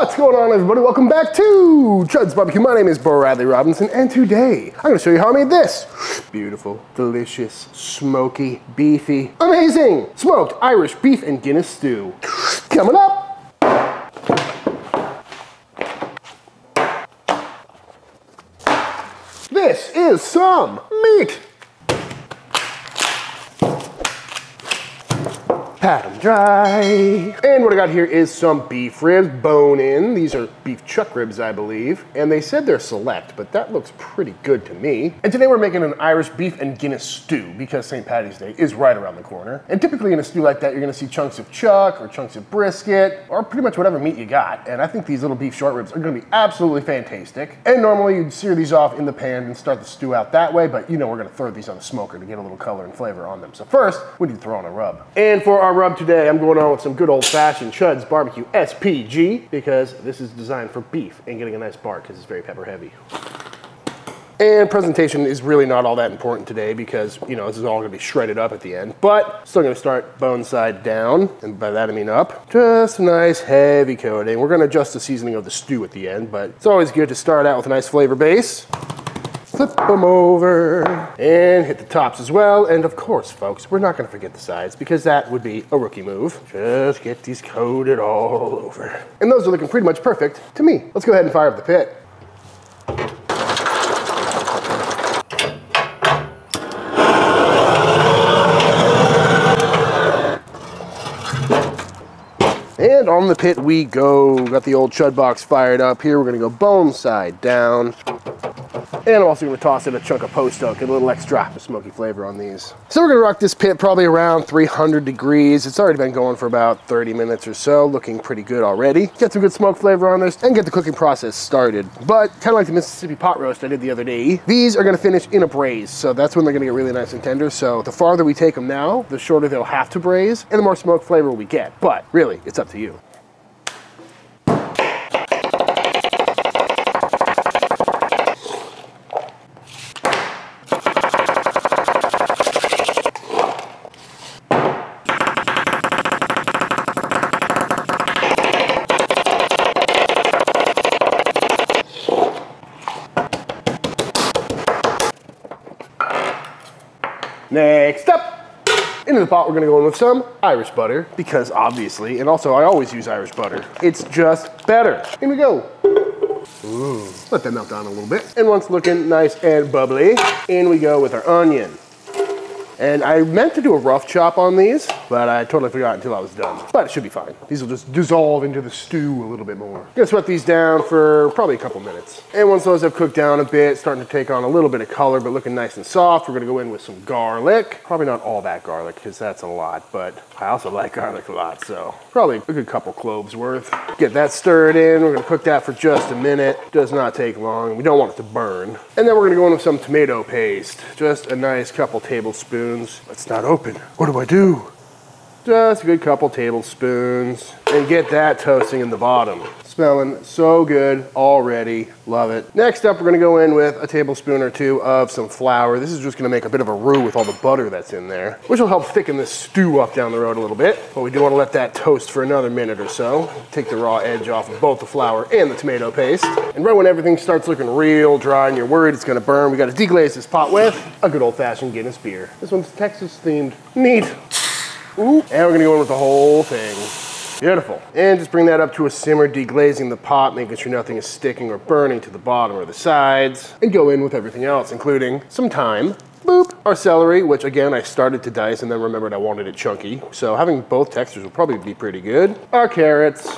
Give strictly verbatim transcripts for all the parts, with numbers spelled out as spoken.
What's going on, everybody? Welcome back to Chud's Barbecue. My name is Bo Bradley Robinson, and today I'm gonna show you how I made this. Beautiful, delicious, smoky, beefy, amazing smoked Irish beef and Guinness stew. Coming up. This is some meat. Pat them dry. And what I got here is some beef ribs, bone in. These are beef chuck ribs, I believe. And they said they're select, but that looks pretty good to me. And today we're making an Irish beef and Guinness stew because Saint Patty's Day is right around the corner. And typically in a stew like that, you're gonna see chunks of chuck or chunks of brisket or pretty much whatever meat you got. And I think these little beef short ribs are gonna be absolutely fantastic. And normally you'd sear these off in the pan and start the stew out that way, but you know we're gonna throw these on the smoker to get a little color and flavor on them. So first, we need to throw on a rub. And for our rub today, I'm going on with some good old-fashioned Chud's Barbecue S P G because this is designed for beef and getting a nice bark because it's very pepper heavy. And presentation is really not all that important today because, you know, this is all gonna be shredded up at the end, but still gonna start bone side down, and by that I mean up. Just a nice heavy coating. We're gonna adjust the seasoning of the stew at the end, but it's always good to start out with a nice flavor base. Flip them over and hit the tops as well. And of course, folks, we're not gonna forget the sides because that would be a rookie move. Just get these coated all over. And those are looking pretty much perfect to me. Let's go ahead and fire up the pit. And on the pit we go. Got the old chud box fired up here. We're gonna go bone side down. And I'm also gonna toss in a chunk of post-oak, get a little extra smoky flavor on these. So we're gonna rock this pit probably around three hundred degrees. It's already been going for about thirty minutes or so, looking pretty good already. Get some good smoke flavor on this and get the cooking process started. But kind of like the Mississippi pot roast I did the other day, these are gonna finish in a braise. So that's when they're gonna get really nice and tender. So the farther we take them now, the shorter they'll have to braise and the more smoke flavor we get. But really, it's up to you. Next up, into the pot we're gonna go in with some Irish butter, because obviously, and also I always use Irish butter. It's just better. Here we go. Ooh, let that melt down a little bit. And once looking nice and bubbly, in we go with our onion. And I meant to do a rough chop on these, but I totally forgot until I was done. But it should be fine. These will just dissolve into the stew a little bit more. Gonna sweat these down for probably a couple minutes. And once those have cooked down a bit, starting to take on a little bit of color, but looking nice and soft, we're gonna go in with some garlic. Probably not all that garlic, because that's a lot, but I also like garlic a lot, so probably a good couple cloves worth. Get that stirred in. We're gonna cook that for just a minute. Does not take long. We don't want it to burn. And then we're gonna go in with some tomato paste. Just a nice couple tablespoons. It's not open. What do I do? Just a good couple tablespoons. And get that toasting in the bottom. Smelling so good already. Love it. Next up, we're gonna go in with a tablespoon or two of some flour. This is just gonna make a bit of a roux with all the butter that's in there, which will help thicken this stew up down the road a little bit. But we do wanna let that toast for another minute or so. Take the raw edge off of both the flour and the tomato paste. And right when everything starts looking real dry and you're worried it's gonna burn, we gotta deglaze this pot with a good old-fashioned Guinness beer. This one's Texas-themed. Neat. Ooh. And we're gonna go in with the whole thing. Beautiful. And just bring that up to a simmer, deglazing the pot, making sure nothing is sticking or burning to the bottom or the sides. And go in with everything else, including some thyme. Boop. Our celery, which again, I started to dice and then remembered I wanted it chunky. So having both textures will probably be pretty good. Our carrots.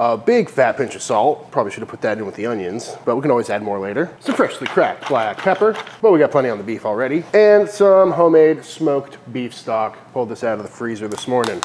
A big fat pinch of salt. Probably should have put that in with the onions, but we can always add more later. Some freshly cracked black pepper, but we got plenty on the beef already. And some homemade smoked beef stock. Pulled this out of the freezer this morning.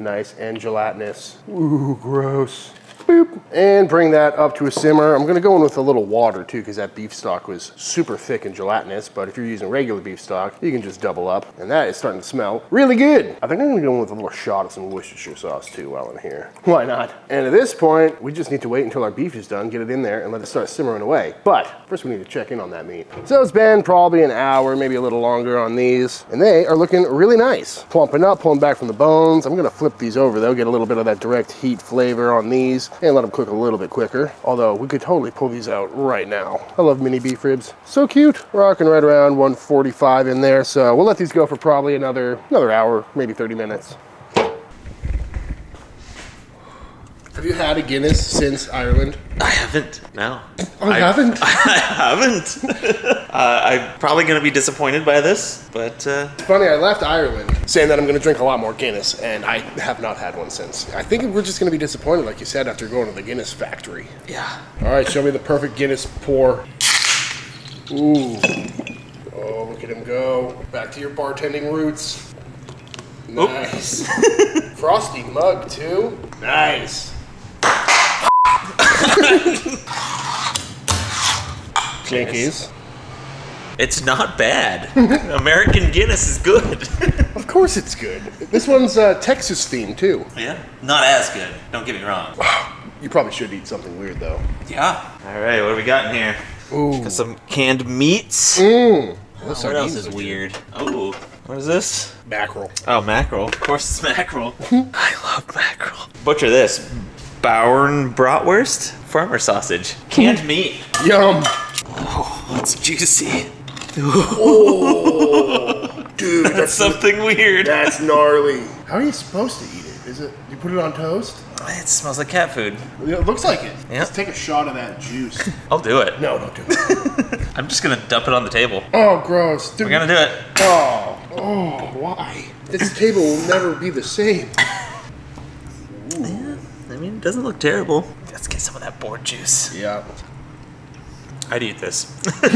Nice and gelatinous. Ooh, gross. Boop. And bring that up to a simmer. I'm gonna go in with a little water too, because that beef stock was super thick and gelatinous, but if you're using regular beef stock, you can just double up. And that is starting to smell really good. I think I'm gonna go in with a little shot of some Worcestershire sauce too while I'm here. Why not? And at this point, we just need to wait until our beef is done, get it in there, and let it start simmering away. But first we need to check in on that meat. So it's been probably an hour, maybe a little longer on these, and they are looking really nice. Plumping up, pulling back from the bones. I'm gonna flip these over though, get a little bit of that direct heat flavor on these. and let them cook a little bit quicker. Although we could totally pull these out right now. I love mini beef ribs, so cute. Rocking right around one forty-five in there. So we'll let these go for probably another, another hour, maybe thirty minutes. Have you had a Guinness since Ireland? I haven't, no. I, I haven't? I haven't. uh, I'm probably going to be disappointed by this, but... Uh... It's funny, I left Ireland saying that I'm going to drink a lot more Guinness, and I have not had one since. I think we're just going to be disappointed, like you said, after going to the Guinness factory. Yeah. All right, show me the perfect Guinness pour. Ooh. Oh, look at him go. Back to your bartending roots. Nice. Frosty mug, too. Nice. Jinkies. It's not bad. American Guinness is good. Of course it's good. This one's uh, Texas themed too. Yeah, not as good. Don't get me wrong. You probably should eat something weird though. Yeah. All right, what do we got in here? Ooh. Got some canned meats. Mm. Oh, what else is weird? Oh, what is this? Mackerel. Oh, mackerel. Of course it's mackerel. I love mackerel. Butcher this. Bauern Bratwurst, farmer sausage, canned meat. Yum. Oh, that's juicy. Oh, dude. That's, that's something weird. That's gnarly. How are you supposed to eat it? Is it, you put it on toast? It smells like cat food. It looks like it. Yep. Let's take a shot of that juice. I'll do it. No, don't do it. I'm just going to dump it on the table. Oh, gross. Dude. We're going to do it. Oh, oh, why? This table will never be the same. I mean, it doesn't look terrible. Let's get some of that board juice. Yeah. I'd eat this. I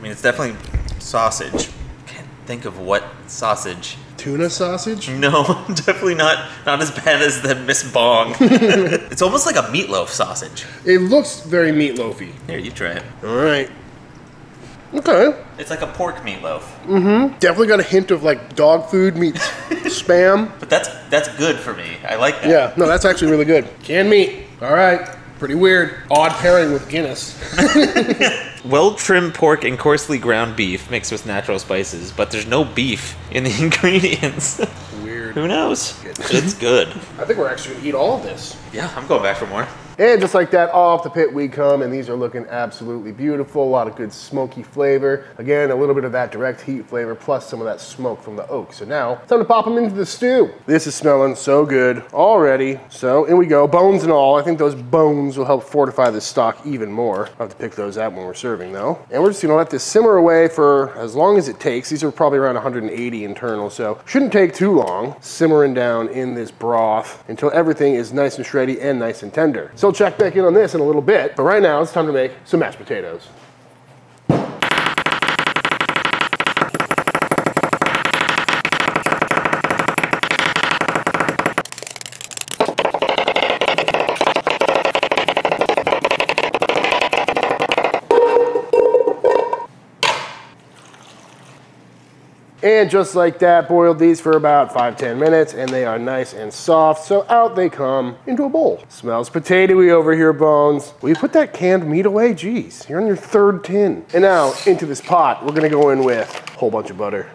mean, it's definitely sausage. Can't think of what sausage. Tuna sausage? No, definitely not not as bad as the Miss Bong. It's almost like a meatloaf sausage. It looks very meatloafy. Here, you try it. All right. Okay. It's like a pork meatloaf. Mm-hmm. Definitely got a hint of like dog food meets Spam. But that's that's good for me. I like that. Yeah. No, that's actually really good. Canned meat. All right. Pretty weird. Odd pairing with Guinness. Well-trimmed pork and coarsely ground beef mixed with natural spices, but there's no beef in the ingredients. Weird. Who knows? It's good. I think we're actually going to eat all of this. Yeah, I'm going back for more. And just like that, off the pit we come, and these are looking absolutely beautiful. A lot of good smoky flavor. Again, a little bit of that direct heat flavor, plus some of that smoke from the oak. So now, it's time to pop them into the stew. This is smelling so good already. So, in we go, bones and all. I think those bones will help fortify this stock even more. I'll have to pick those out when we're serving, though. And we're just gonna let this simmer away for as long as it takes. These are probably around one hundred eighty internal, so shouldn't take too long. Simmering down in this broth until everything is nice and shreddy and nice and tender. So I'll check back in on this in a little bit, but right now it's time to make some mashed potatoes. And just like that, boiled these for about five, ten minutes, and they are nice and soft, so out they come into a bowl. Smells potatoey over here, Bones. Will you put that canned meat away? Jeez, you're on your third tin. And now, into this pot, we're gonna go in with a whole bunch of butter.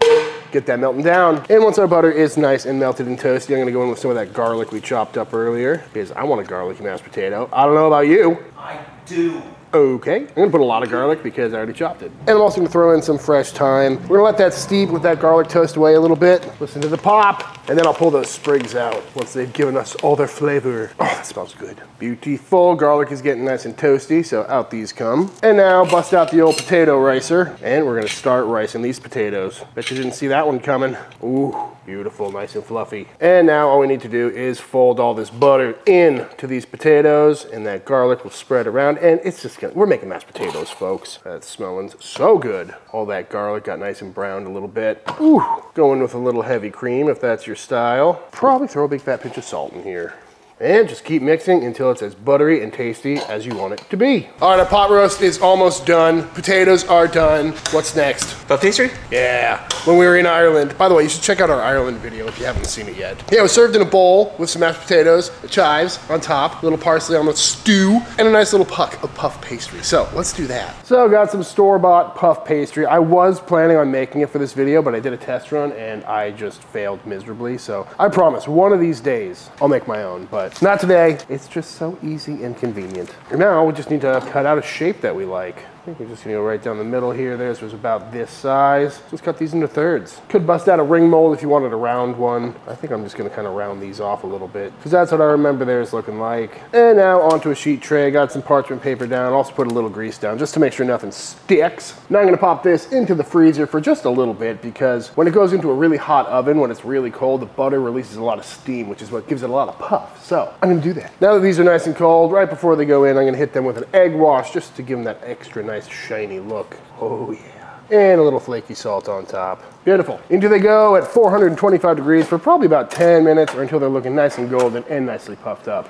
Get that melting down. And once our butter is nice and melted and toasty, I'm gonna go in with some of that garlic we chopped up earlier, because I want a garlicky mashed potato. I don't know about you. I do. Okay, I'm gonna put a lot of garlic because I already chopped it. And I'm also gonna throw in some fresh thyme. We're gonna let that steep with that garlic toast away a little bit. Listen to the pop, and then I'll pull those sprigs out once they've given us all their flavor. Oh, that smells good. Beautiful, garlic is getting nice and toasty, so out these come. And now bust out the old potato ricer, and we're gonna start ricing these potatoes. Bet you didn't see that one coming. Ooh, beautiful, nice and fluffy. And now all we need to do is fold all this butter into these potatoes, and that garlic will spread around, and it's just We're making mashed potatoes, folks. That's smelling so good. All that garlic got nice and browned a little bit. Ooh, going with a little heavy cream if that's your style. Probably throw a big fat pinch of salt in here. And just keep mixing until it's as buttery and tasty as you want it to be. All right, our pot roast is almost done. Potatoes are done. What's next? Puff pastry? Yeah, when we were in Ireland. By the way, you should check out our Ireland video if you haven't seen it yet. Yeah, it was served in a bowl with some mashed potatoes, chives on top, a little parsley on the stew, and a nice little puck of puff pastry. So let's do that. So got some store-bought puff pastry. I was planning on making it for this video, but I did a test run and I just failed miserably. So I promise one of these days I'll make my own, but but not today. It's just so easy and convenient. Now we just need to cut out a shape that we like. I think we're just gonna go right down the middle here. Theirs was about this size. Just cut these into thirds. Could bust out a ring mold if you wanted a round one. I think I'm just gonna kind of round these off a little bit because that's what I remember theirs looking like. And now onto a sheet tray. Got some parchment paper down. Also put a little grease down just to make sure nothing sticks. Now I'm gonna pop this into the freezer for just a little bit because when it goes into a really hot oven, when it's really cold, the butter releases a lot of steam, which is what gives it a lot of puff. So I'm gonna do that. Now that these are nice and cold, right before they go in, I'm gonna hit them with an egg wash just to give them that extra nice shiny look. Oh yeah. And a little flaky salt on top. Beautiful. Into they go at four hundred twenty-five degrees for probably about ten minutes or until they're looking nice and golden and nicely puffed up.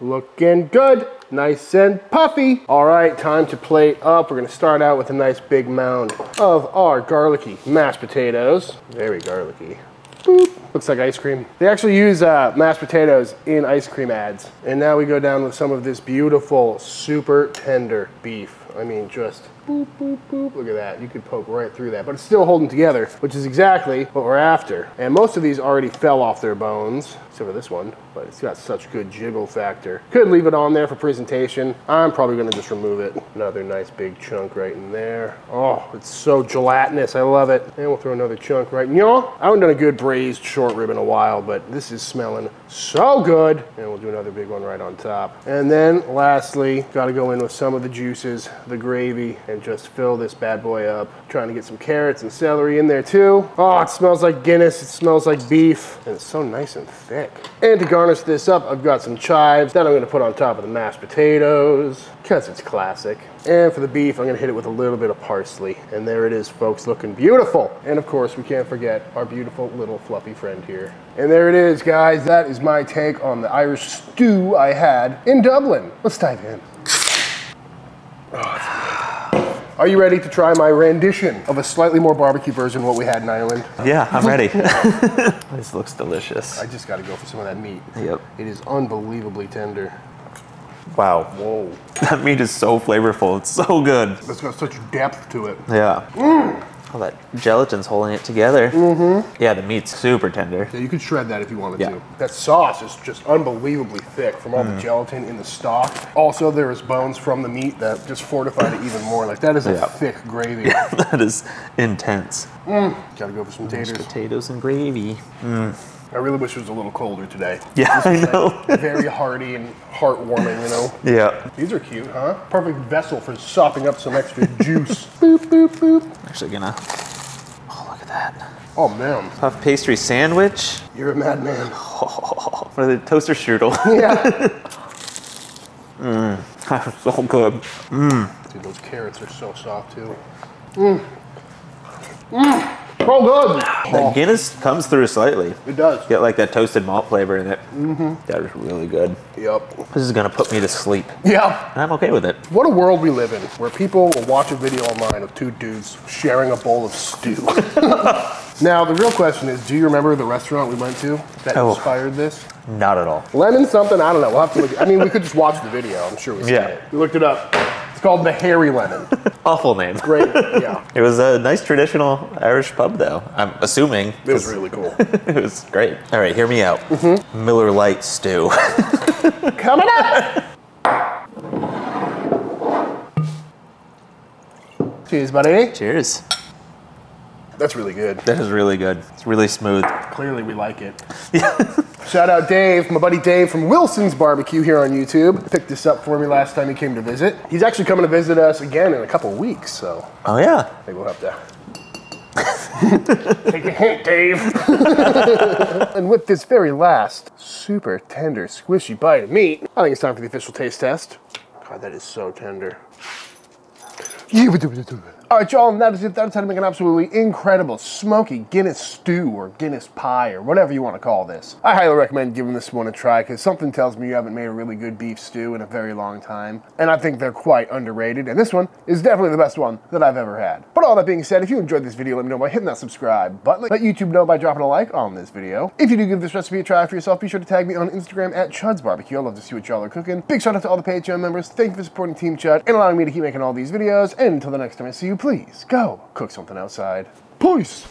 Looking good. Nice and puffy. All right, time to plate up. We're gonna start out with a nice big mound of our garlicky mashed potatoes. Very garlicky. Boop. Looks like ice cream. They actually use uh, mashed potatoes in ice cream ads. And now we go down with some of this beautiful, super tender beef. I mean, just boop, boop, boop. Look at that. You could poke right through that, but it's still holding together, which is exactly what we're after. And most of these already fell off their bones, except for this one, but it's got such good jiggle factor. Could leave it on there for presentation. I'm probably gonna just remove it. Another nice big chunk right in there. Oh, it's so gelatinous. I love it. And we'll throw another chunk right in. Y'all, I haven't done a good braised short rib in a while, but this is smelling so good. And we'll do another big one right on top. And then lastly, gotta go in with some of the juices, the gravy, and just fill this bad boy up. Trying to get some carrots and celery in there too. Oh, it smells like Guinness. It smells like beef. And it's so nice and thick. And to garnish this up, I've got some chives that I'm gonna put on top of the mashed potatoes, because it's classic. And for the beef, I'm gonna hit it with a little bit of parsley. And there it is, folks, looking beautiful. And of course, we can't forget our beautiful little fluffy friend here. And there it is, guys. That is my take on the Irish stew I had in Dublin. Let's dive in. Oh, it's good. Are you ready to try my rendition of a slightly more barbecue version of what we had in Ireland? Yeah, I'm ready. This looks delicious. I just gotta go for some of that meat. Yep. It is unbelievably tender. Wow. Whoa. That meat is so flavorful. It's so good. It's got such depth to it. Yeah. Mm. All that gelatin's holding it together. Mm-hmm. Yeah, the meat's super tender. Yeah, you could shred that if you wanted yeah. to. That sauce is just unbelievably thick from all mm. the gelatin in the stock. Also, there is bones from the meat that just fortified it even more. Like, that is a yeah. thick gravy. Yeah, that is intense. Mm. Gotta go for some taters. Potatoes and gravy. Mm. I really wish it was a little colder today. Yeah, I know. Like very hearty and heartwarming, you know? Yeah. These are cute, huh? Perfect vessel for sopping up some extra juice. Boop, boop, boop. Actually gonna, oh, look at that. Oh, man. Puff pastry sandwich. You're a madman. Oh, or the toaster strudel. Yeah. Mmm, that's so good. Mmm. Dude, those carrots are so soft, too. Mmm. Mmm. So good. The Guinness comes through slightly. It does. Get like that toasted malt flavor in it. Mm-hmm. That is really good. Yep. This is gonna put me to sleep. Yeah. And I'm okay with it. What a world we live in, where people will watch a video online of two dudes sharing a bowl of stew. Now, the real question is, do you remember the restaurant we went to that oh. inspired this? Not at all. Lemon something, I don't know. We'll have to look. I mean, we could just watch the video. I'm sure we saw yeah. it. We looked it up. It's called the Hairy Lemon. Awful name. Great, yeah. It was a nice traditional Irish pub though, I'm assuming. It was really cool. It was great. All right, hear me out. Mm-hmm. Miller Lite stew. Coming up! Cheers, buddy. Cheers. That's really good. That is really good. It's really smooth. Clearly we like it. Yeah. Shout out Dave, my buddy Dave from Wilson's Barbecue here on YouTube. Picked this up for me last time he came to visit. He's actually coming to visit us again in a couple weeks, so. Oh yeah. I think we'll have to take a hint, Dave. And with this very last super tender, squishy bite of meat, I think it's time for the official taste test. God, that is so tender. All right, y'all, and that is it. That is how to make an absolutely incredible smoky Guinness stew or Guinness pie or whatever you want to call this. I highly recommend giving this one a try because something tells me you haven't made a really good beef stew in a very long time. And I think they're quite underrated. And this one is definitely the best one that I've ever had. But all that being said, if you enjoyed this video, let me know by hitting that subscribe button. Let YouTube know by dropping a like on this video. If you do give this recipe a try for yourself, be sure to tag me on Instagram at Chud's Barbecue. I love to see what y'all are cooking. Big shout out to all the Patreon members. Thank you for supporting Team Chud and allowing me to keep making all these videos. And until the next time I see you, please go cook something outside. Peace.